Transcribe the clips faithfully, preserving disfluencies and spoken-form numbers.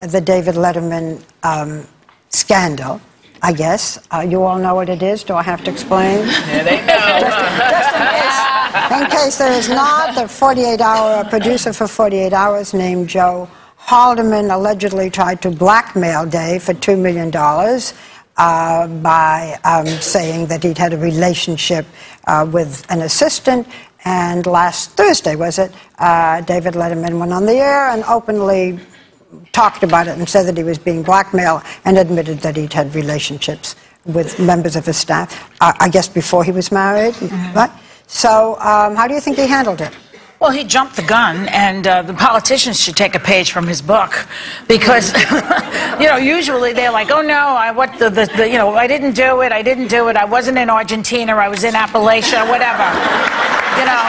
the David Letterman um, scandal, I guess. Uh, you all know what it is? Do I have to explain? Yeah, they know. just, just in, case, in case there is not, the forty-eight hour, producer for forty-eight hours named Joe Haldeman allegedly tried to blackmail Dave for two million dollars uh, by um, saying that he'd had a relationship uh, with an assistant. And last Thursday, was it, uh, David Letterman went on the air and openly talked about it and said that he was being blackmailed and admitted that he'd had relationships with members of his staff, uh, I guess before he was married. Mm-hmm. Right? So um, how do you think he handled it? Well, he jumped the gun, and uh, the politicians should take a page from his book, because, you know, usually they're like, oh, no, I, what the, the, the, you know, I didn't do it, I didn't do it, I wasn't in Argentina, I was in Appalachia, whatever. You know,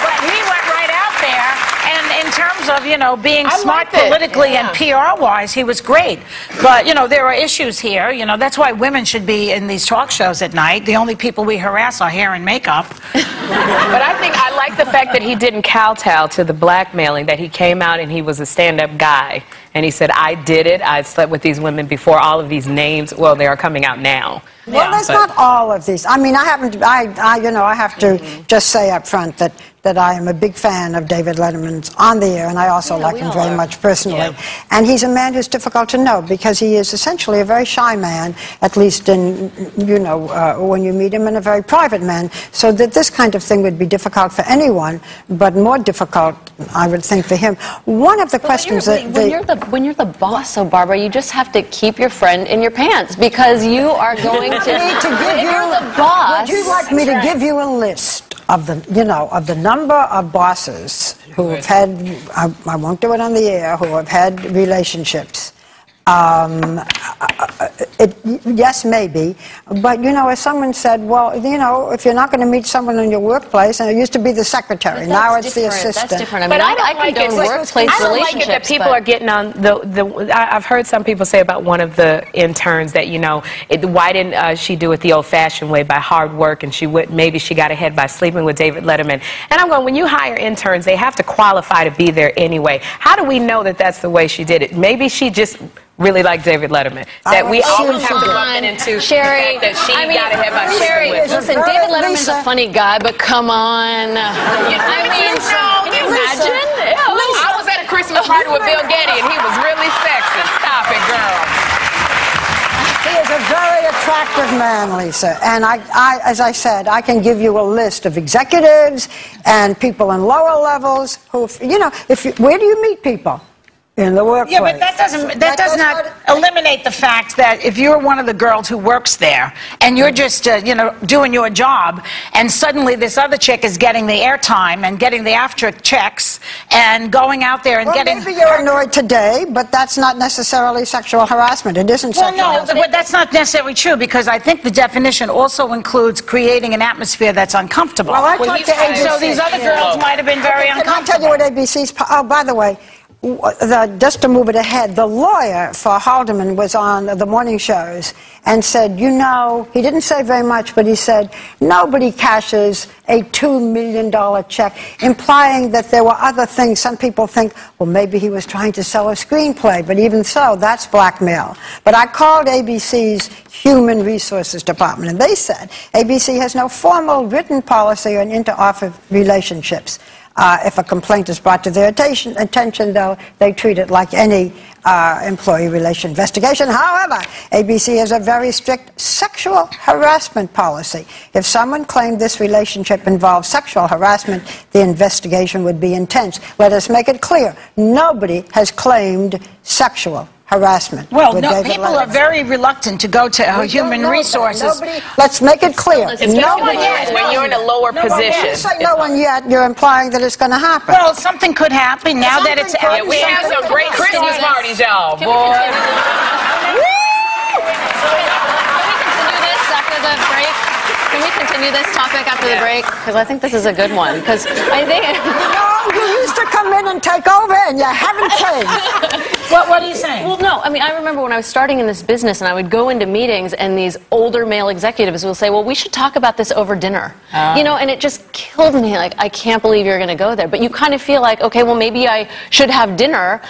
but he went right out there, and in terms of, you know, being I smart politically yeah. and P R-wise, he was great. But, you know, there are issues here. You know, that's why women should be in these talk shows at night. The only people we harass are hair and makeup. But I think I like the fact that he didn't kowtow to the blackmailing, that he came out and he was a stand-up guy. And he said, I did it. I've slept with these women before. All of these names, well, they are coming out now. Well, that's yeah, not all of these. I mean, I haven't, I, I you know, I have to mm-hmm. just say up front that, that I am a big fan of David Letterman's on the air, and I also yeah, like him very are. much personally. Yeah. And he's a man who's difficult to know, because he is essentially a very shy man, at least in, you know, uh, when you meet him, and a very private man. So that this kind of thing would be difficult for anyone, but more difficult, I would think, for him. One of the but questions when that... When, the, you're the, when you're the boss, so Barbara, you just have to keep your friend in your pants, because you are going... To to give you, the boss. Would you like me That's to right. give you a list of the, you know, of the number of bosses who have had, I, I won't do it on the air, who have had relationships? Um, it, yes, maybe, but, you know, as someone said, well, you know, if you're not going to meet someone in your workplace, and it used to be the secretary, now it's different. the assistant. That's different. I mean, but I, I don't I like it. Workplace I don't like it that people are getting on the, the. I've heard some people say about one of the interns that, you know, it, why didn't uh, she do it the old-fashioned way by hard work, and she would maybe she got ahead by sleeping with David Letterman. And I'm going, when you hire interns, they have to qualify to be there anyway. How do we know that that's the way she did it? Maybe she just really like David Letterman, that we always have to run into Sherry. That she I mean, got ahead by Sherry. Listen, David Letterman's Lisa. a funny guy, but come on. You, I mean, Lisa, can you imagine? Yeah, I was at a Christmas party with Bill Getty, and he was really sexy. Stop it, girl. He is a very attractive man, Lisa, and I, I, as I said, I can give you a list of executives and people in lower levels who, you know, if you, where do you meet people? In the workplace. Yeah, but that doesn't, that, that does, does not, not eliminate the fact that if you're one of the girls who works there and you're just, uh, you know, doing your job, and suddenly this other chick is getting the airtime and getting the after checks and going out there and well, getting... maybe you're annoyed today, but that's not necessarily sexual harassment. It isn't well, sexual no, harassment. Well, no, that's not necessarily true, because I think the definition also includes creating an atmosphere that's uncomfortable. Well, I well, talked to A B C. So these other girls yeah. might have been very okay, uncomfortable. Can I tell you what A B C's... Oh, by the way... The, just to move it ahead, the lawyer for Haldeman was on the morning shows and said, you know, he didn't say very much, but he said, nobody cashes a two million dollar check, implying that there were other things. Some people think, well, maybe he was trying to sell a screenplay, but even so, that's blackmail. But I called A B C's Human Resources Department, and they said, A B C has no formal written policy on inter-office relationships. Uh, if a complaint is brought to their attention, attention though, they treat it like any uh, employee relation investigation. However, A B C has a very strict sexual harassment policy. If someone claimed this relationship involved sexual harassment, the investigation would be intense. Let us make it clear, nobody has claimed sexual harassment. Well, no, people are very reluctant to go to uh, human resources. Nobody, let's make it clear. No one yet. When you're in a lower no position. You say no one yet, you're implying that it's going to happen. Well, something could happen now that it's out. We have some great Christmas parties, y'all. Boy. Can we continue this topic after the break? Because I think this is a good one. Because I think... You know, you used to come in and take over, and you haven't changed. What, what are you saying? Well, no, I mean, I remember when I was starting in this business and I would go into meetings and these older male executives will say, well, we should talk about this over dinner. Oh. You know, and it just killed me. Like, I can't believe you're going to go there. But you kind of feel like, okay, well, maybe I should have dinner.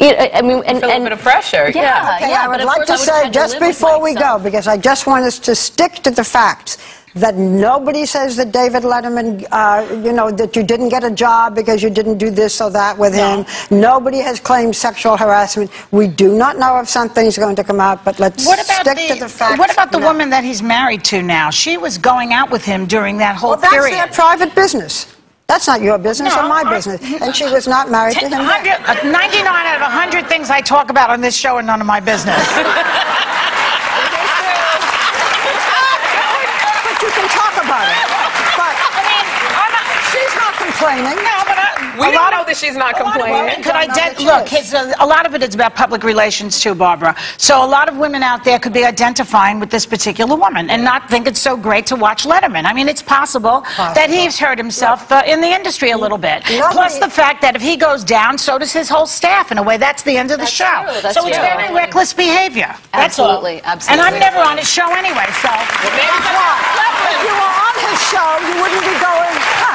I mean, and, and, a little bit of pressure. Yeah, yeah. Okay, yeah I would but like to I would say, just to before we go, because I just want us to stick to the facts. That nobody says that David Letterman, uh, you know, that you didn't get a job because you didn't do this or that with no. him. Nobody has claimed sexual harassment. We do not know if something's going to come out, but let's what about stick the, to the facts. What about the no. woman that he's married to now? She was going out with him during that whole well, period. That's their private business. That's not your business no, or my I, business. And she was not married ten, to him. ninety-nine out of one hundred things I talk about on this show are none of my business. Complaining. No, but I, we a lot know of, that she's not complaining. Could I ident look, his, uh, a lot of it is about public relations too, Barbara. So a lot of women out there could be identifying with this particular woman and not think it's so great to watch Letterman. I mean, it's possible, possible. that he's hurt himself yeah. uh, in the industry a little bit. Lovely. Plus the fact that if he goes down, so does his whole staff. In a way, that's the end of the that's show. True, that's so it's true. very I reckless mean. behavior. Absolutely, that's all. absolutely. And I'm never on his show anyway, so. Well, maybe if you were on his show, you wouldn't be going.